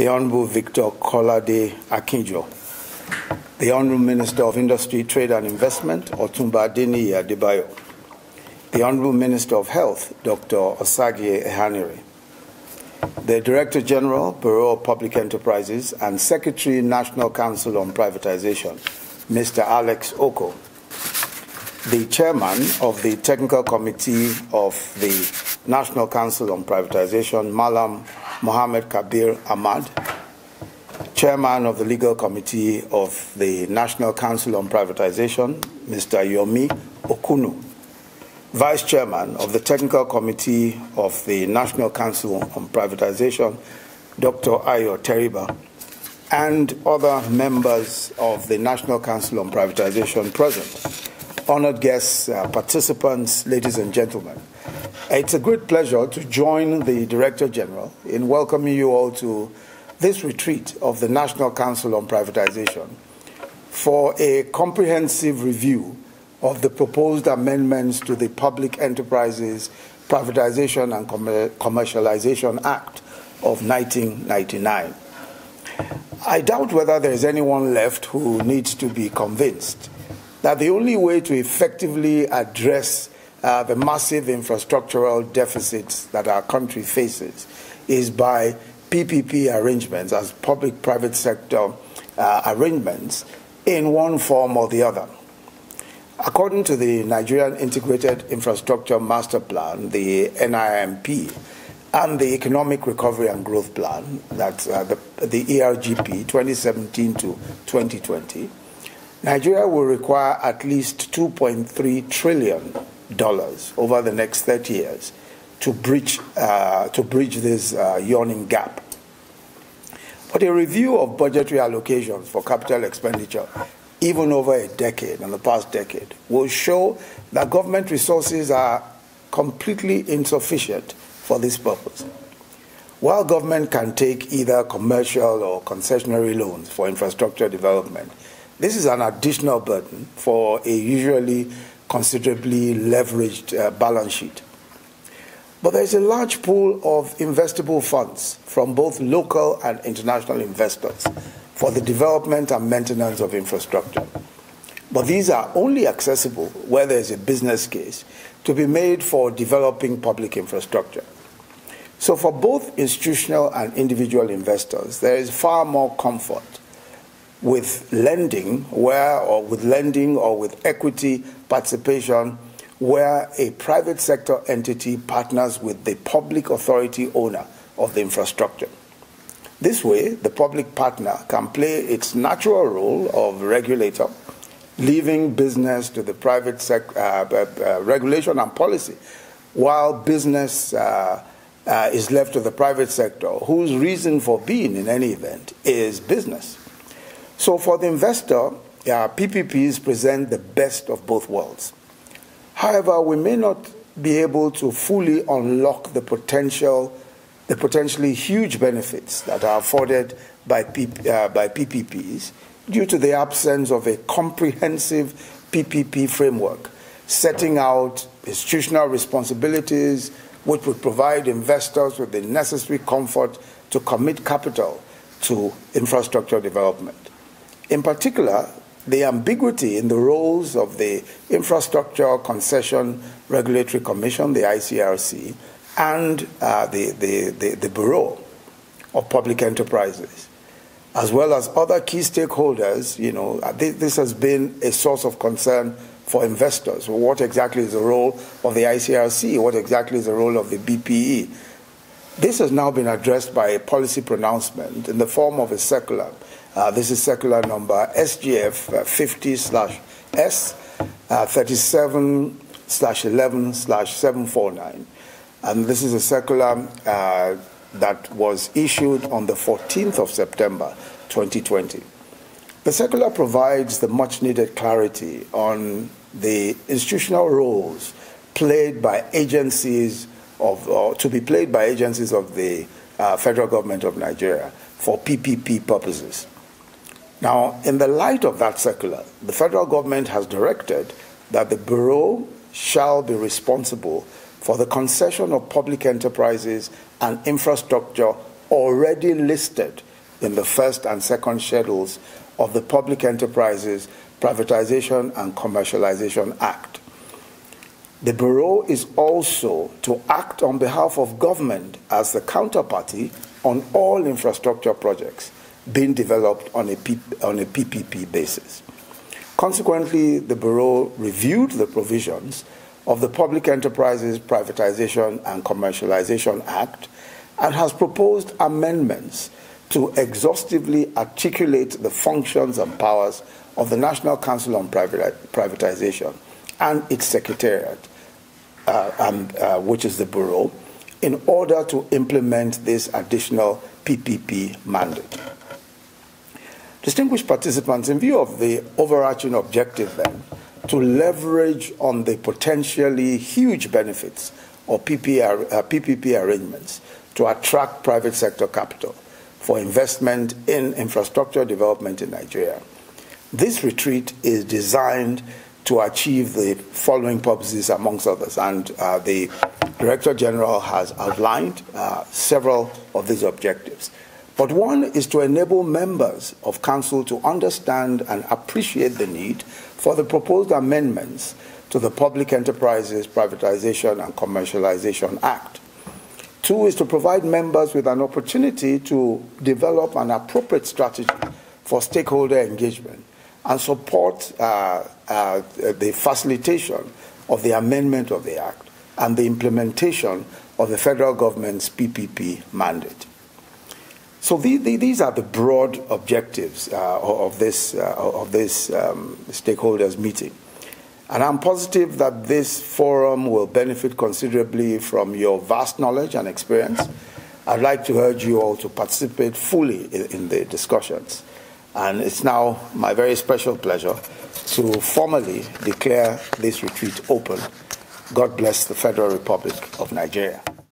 the Honourable Victor Kolade Akinjo, the Honourable Minister of Industry, Trade and Investment, Otumba Deniyi Adebayo, the Honourable Minister of Health, Dr. Osagie Ehaniri, the Director General, Bureau of Public Enterprises, and Secretary, National Council on Privatization, Mr. Alex Oko, the Chairman of the Technical Committee of the National Council on Privatization, Malam Mohammed Kabir Ahmad, Chairman of the Legal Committee of the National Council on Privatization, Mr. Yomi Okunu, Vice Chairman of the Technical Committee of the National Council on Privatization, Dr. Ayo Teriba, and other members of the National Council on Privatization present. Honored guests, participants, ladies and gentlemen, it's a great pleasure to join the Director General in welcoming you all to this retreat of the National Council on Privatization for a comprehensive review of the proposed amendments to the Public Enterprises Privatization and Commercialization Act of 1999. I doubt whether there is anyone left who needs to be convinced that the only way to effectively address the massive infrastructural deficits that our country faces is by PPP arrangements, as public-private sector arrangements, in one form or the other. According to the Nigerian Integrated Infrastructure Master Plan, the NIMP, and the Economic Recovery and Growth Plan, that's the ERGP 2017 to 2020, Nigeria will require at least $2.3 trillion over the next 30 years to bridge this yawning gap. But a review of budgetary allocations for capital expenditure, even over a decade, in the past decade, will show that government resources are completely insufficient for this purpose. While government can take either commercial or concessionary loans for infrastructure development, this is an additional burden for a usually considerably leveraged balance sheet. But there is a large pool of investable funds from both local and international investors for the development and maintenance of infrastructure. But these are only accessible where there is a business case to be made for developing public infrastructure. So for both institutional and individual investors, there is far more comfort with lending or with equity participation, where a private sector entity partners with the public authority owner of the infrastructure. This way, the public partner can play its natural role of regulator, leaving business to the private sector regulation and policy, while business is left to the private sector, whose reason for being in any event is business. So for the investor, PPPs present the best of both worlds. However, we may not be able to fully unlock the potentially huge benefits that are afforded by PPPs due to the absence of a comprehensive PPP framework setting out institutional responsibilities, which would provide investors with the necessary comfort to commit capital to infrastructure development. In particular, the ambiguity in the roles of the Infrastructure Concession Regulatory Commission, the ICRC, and the Bureau of Public Enterprises, as well as other key stakeholders, you know, this has been a source of concern for investors. Well, what exactly is the role of the ICRC? What exactly is the role of the BPE? This has now been addressed by a policy pronouncement in the form of a circular. This is circular number SGF 50/s 37/11/749. And this is a circular that was issued on the 14th of September 2020. The circular provides the much-needed clarity on the institutional roles played by agencies to be played by agencies of the federal government of Nigeria for PPP purposes. Now, in the light of that circular, the federal government has directed that the Bureau shall be responsible for the concession of public enterprises and infrastructure already listed in the first and second schedules of the Public Enterprises Privatization and Commercialization Act. The Bureau is also to act on behalf of government as the counterparty on all infrastructure projects being developed on a PPP basis. Consequently, the Bureau reviewed the provisions of the Public Enterprises Privatization and Commercialization Act and has proposed amendments to exhaustively articulate the functions and powers of the National Council on Privatization and its Secretariat, which is the Bureau, in order to implement this additional PPP mandate. Distinguished participants, in view of the overarching objective then, to leverage on the potentially huge benefits of PPP arrangements to attract private sector capital for investment in infrastructure development in Nigeria, this retreat is designed to achieve the following purposes, amongst others, and the Director General has outlined several of these objectives. But one is to enable members of Council to understand and appreciate the need for the proposed amendments to the Public Enterprises Privatization and Commercialization Act. Two is to provide members with an opportunity to develop an appropriate strategy for stakeholder engagement and support the facilitation of the amendment of the Act and the implementation of the federal government's PPP mandate. So these are the broad objectives of this stakeholders meeting. And I'm positive that this forum will benefit considerably from your vast knowledge and experience. I'd like to urge you all to participate fully in the discussions. And it's now my very special pleasure to formally declare this retreat open. God bless the Federal Republic of Nigeria.